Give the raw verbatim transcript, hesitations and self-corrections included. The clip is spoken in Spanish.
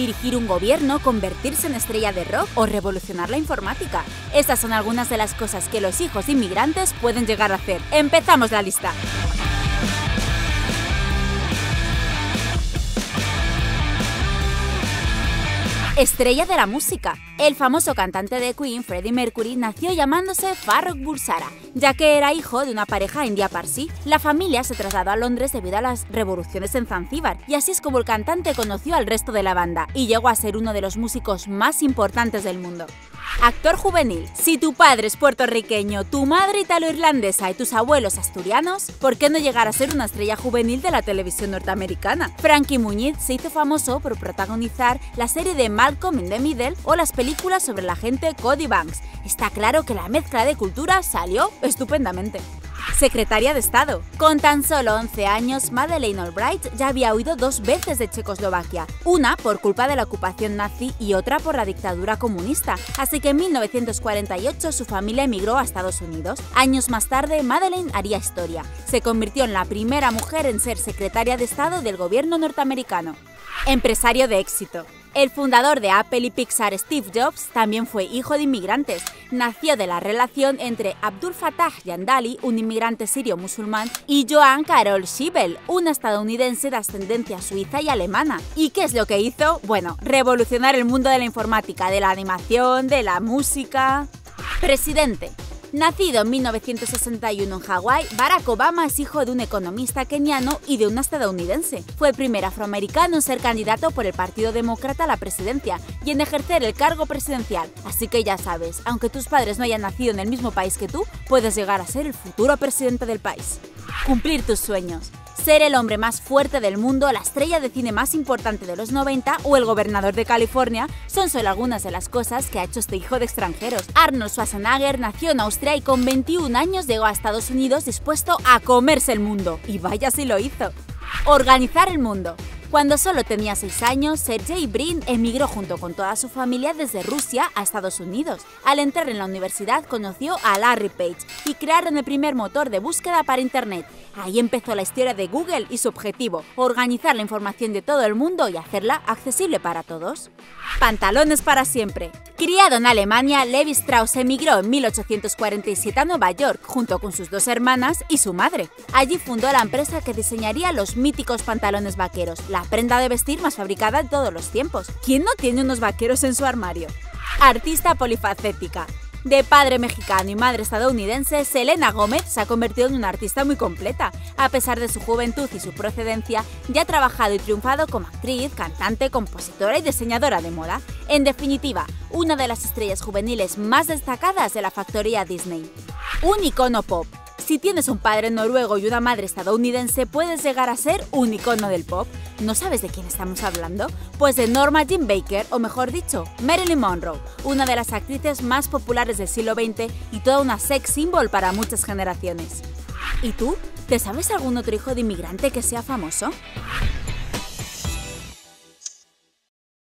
dirigir un gobierno, convertirse en estrella de rock o revolucionar la informática. Estas son algunas de las cosas que los hijos inmigrantes pueden llegar a hacer. ¡Empezamos la lista! Estrella de la música. El famoso cantante de Queen, Freddie Mercury, nació llamándose Farrokh Bulsara, ya que era hijo de una pareja india parsí. La familia se trasladó a Londres debido a las revoluciones en Zanzíbar, y así es como el cantante conoció al resto de la banda y llegó a ser uno de los músicos más importantes del mundo. Actor juvenil. Si tu padre es puertorriqueño, tu madre italo-irlandesa y tus abuelos asturianos, ¿por qué no llegar a ser una estrella juvenil de la televisión norteamericana? Frankie Muñiz se hizo famoso por protagonizar la serie de Malcolm in the Middle o las películas sobre el agente Cody Banks. Está claro que la mezcla de culturas salió estupendamente. Secretaria de Estado. Con tan solo once años, Madeleine Albright ya había huido dos veces de Checoslovaquia, una por culpa de la ocupación nazi y otra por la dictadura comunista, así que en mil novecientos cuarenta y ocho su familia emigró a Estados Unidos. Años más tarde, Madeleine haría historia. Se convirtió en la primera mujer en ser secretaria de Estado del gobierno norteamericano. Empresario de éxito. El fundador de Apple y Pixar, Steve Jobs, también fue hijo de inmigrantes. Nació de la relación entre Abdul Fattah Yandali, un inmigrante sirio-musulmán, y Joan Carol Schiebel, una estadounidense de ascendencia suiza y alemana. ¿Y qué es lo que hizo? Bueno, revolucionar el mundo de la informática, de la animación, de la música... Presidente. Nacido en mil novecientos sesenta y uno en Hawái, Barack Obama es hijo de un economista keniano y de una estadounidense. Fue el primer afroamericano en ser candidato por el Partido Demócrata a la presidencia y en ejercer el cargo presidencial. Así que ya sabes, aunque tus padres no hayan nacido en el mismo país que tú, puedes llegar a ser el futuro presidente del país. Cumplir tus sueños. Ser el hombre más fuerte del mundo, la estrella de cine más importante de los noventa o el gobernador de California son solo algunas de las cosas que ha hecho este hijo de extranjeros. Arnold Schwarzenegger nació en Austria y con veintiún años llegó a Estados Unidos dispuesto a comerse el mundo. Y vaya si lo hizo. Organizar el mundo. Cuando solo tenía seis años, Sergey Brin emigró junto con toda su familia desde Rusia a Estados Unidos. Al entrar en la universidad conoció a Larry Page y crearon el primer motor de búsqueda para Internet. Ahí empezó la historia de Google y su objetivo, organizar la información de todo el mundo y hacerla accesible para todos. Pantalones para siempre. Criado en Alemania, Levi Strauss emigró en mil ochocientos cuarenta y siete a Nueva York junto con sus dos hermanas y su madre. Allí fundó la empresa que diseñaría los míticos pantalones vaqueros, la prenda de vestir más fabricada de todos los tiempos. ¿Quién no tiene unos vaqueros en su armario? Artista polifacética. De padre mexicano y madre estadounidense, Selena Gómez se ha convertido en una artista muy completa. A pesar de su juventud y su procedencia, ya ha trabajado y triunfado como actriz, cantante, compositora y diseñadora de moda. En definitiva, una de las estrellas juveniles más destacadas de la factoría Disney. Un icono pop. Si tienes un padre noruego y una madre estadounidense, puedes llegar a ser un icono del pop. ¿No sabes de quién estamos hablando? Pues de Norma Jean Baker, o mejor dicho, Marilyn Monroe, una de las actrices más populares del siglo veinte y toda una sex symbol para muchas generaciones. ¿Y tú? ¿Te sabes algún otro hijo de inmigrante que sea famoso?